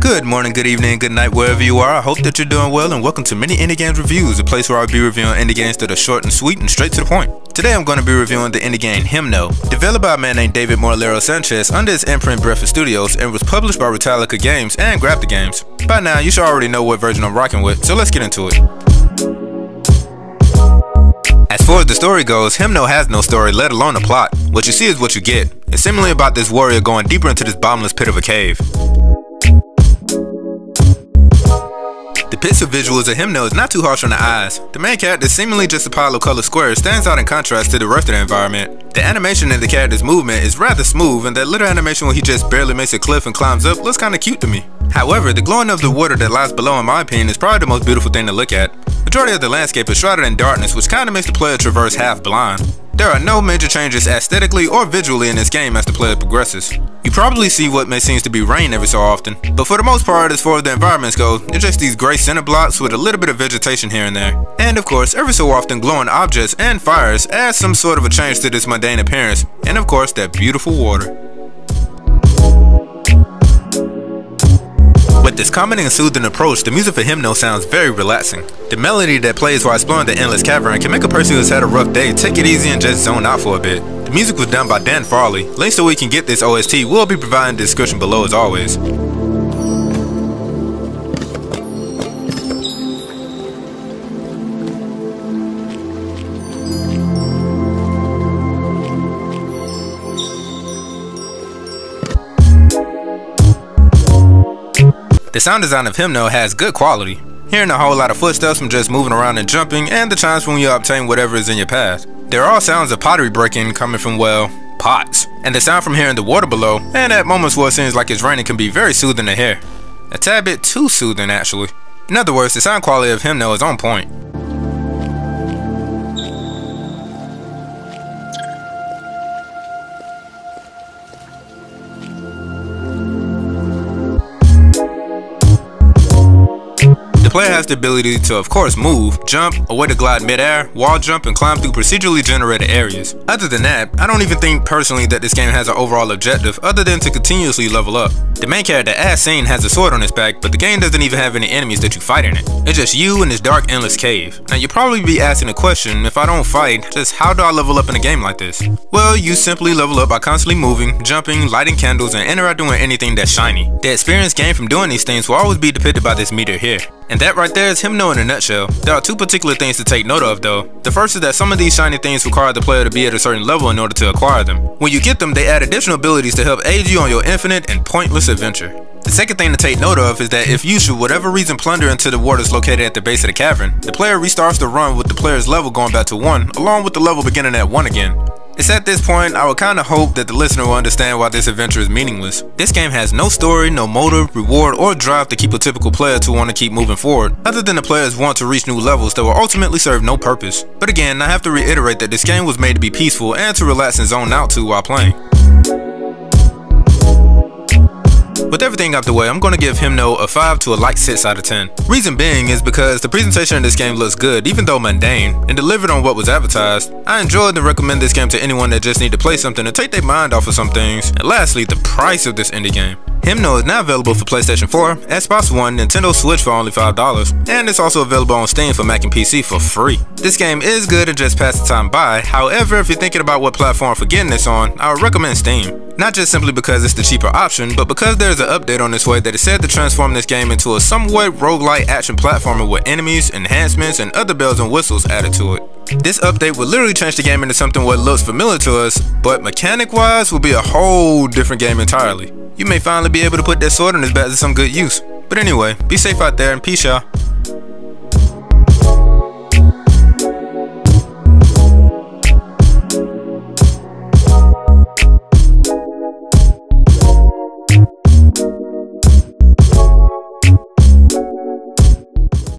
Good morning, good evening, good night, wherever you are. I hope that you're doing well, and welcome to Mini Indie Games Reviews, a place where I'll be reviewing indie games that are short and sweet and straight to the point. Today I'm going to be reviewing the indie game Himno, developed by a man named David Morero Sanchez under his imprint Breakfast Studios, and was published by Retalica Games and Grab the Games. By now you should already know what version I'm rocking with, so let's get into it. As far as the story goes, Himno has no story, let alone a plot. What you see is what you get. It's similarly about this warrior going deeper into this bottomless pit of a cave. The pits of visuals of Himno is not too harsh on the eyes. The main character, seemingly just a pile of colored squares, stands out in contrast to the rest of the environment. The animation in the character's movement is rather smooth, and that little animation where he just barely makes a cliff and climbs up looks kinda cute to me. However, the glowing of the water that lies below, in my opinion, is probably the most beautiful thing to look at. Majority of the landscape is shrouded in darkness, which kinda makes the player traverse half blind. There are no major changes aesthetically or visually in this game as the player progresses. You probably see what may seem to be rain every so often, but for the most part, as far as the environments go, it's just these gray center blocks with a little bit of vegetation here and there. And of course, every so often glowing objects and fires add some sort of a change to this mundane appearance, and of course that beautiful water. With this calming and soothing approach, the music for Himno sounds very relaxing. The melody that plays while exploring the endless cavern can make a person who's had a rough day take it easy and just zone out for a bit. The music was done by Dan Farley. Links to where you can get this OST will be provided in the description below as always. The sound design of Himno has good quality, hearing a whole lot of footsteps from just moving around and jumping, and the chimes when you obtain whatever is in your path. There are all sounds of pottery breaking coming from, well, pots, and the sound from hearing the water below, and at moments where it seems like it's raining can be very soothing to hear. A tad bit too soothing actually. In other words, the sound quality of Himno is on point. The player has the ability to, of course, move, jump, a way to glide mid-air, wall jump, and climb through procedurally generated areas. Other than that, I don't even think personally that this game has an overall objective other than to continuously level up. The main character, as seen, has a sword on his back, but the game doesn't even have any enemies that you fight in it. It's just you and this dark, endless cave. Now, you'll probably be asking the question, if I don't fight, just how do I level up in a game like this? Well, you simply level up by constantly moving, jumping, lighting candles, and interacting with anything that's shiny. The experience gained from doing these things will always be depicted by this meter here. And that right there is Himno in a nutshell. There are two particular things to take note of though. The first is that some of these shiny things require the player to be at a certain level in order to acquire them. When you get them, they add additional abilities to help aid you on your infinite and pointless adventure. The second thing to take note of is that if you should, whatever reason, plunder into the waters located at the base of the cavern, the player restarts the run with the player's level going back to 1, along with the level beginning at 1 again. It's at this point I would kinda hope that the listener will understand why this adventure is meaningless. This game has no story, no motive, reward, or drive to keep a typical player to want to keep moving forward, other than the players want to reach new levels that will ultimately serve no purpose. But again, I have to reiterate that this game was made to be peaceful and to relax and zone out to while playing. With everything out the way, I'm going to give Himno a 5 to a light 6 out of 10. Reason being is because the presentation of this game looks good, even though mundane, and delivered on what was advertised. I enjoyed and recommend this game to anyone that just need to play something to take their mind off of some things. And lastly, the price of this indie game. Himno is now available for PlayStation 4, Xbox One, Nintendo Switch for only $5, and it's also available on Steam for Mac and PC for free. This game is good and just pass the time by. However, if you're thinking about what platform for getting this on, I would recommend Steam. Not just simply because it's the cheaper option, but because there's an update on its way that is said to transform this game into a somewhat roguelike action platformer with enemies, enhancements, and other bells and whistles added to it. This update will literally change the game into something what looks familiar to us, but mechanic-wise will be a whole different game entirely. You may finally be able to put that sword on his back to some good use. But anyway, be safe out there and peace, y'all.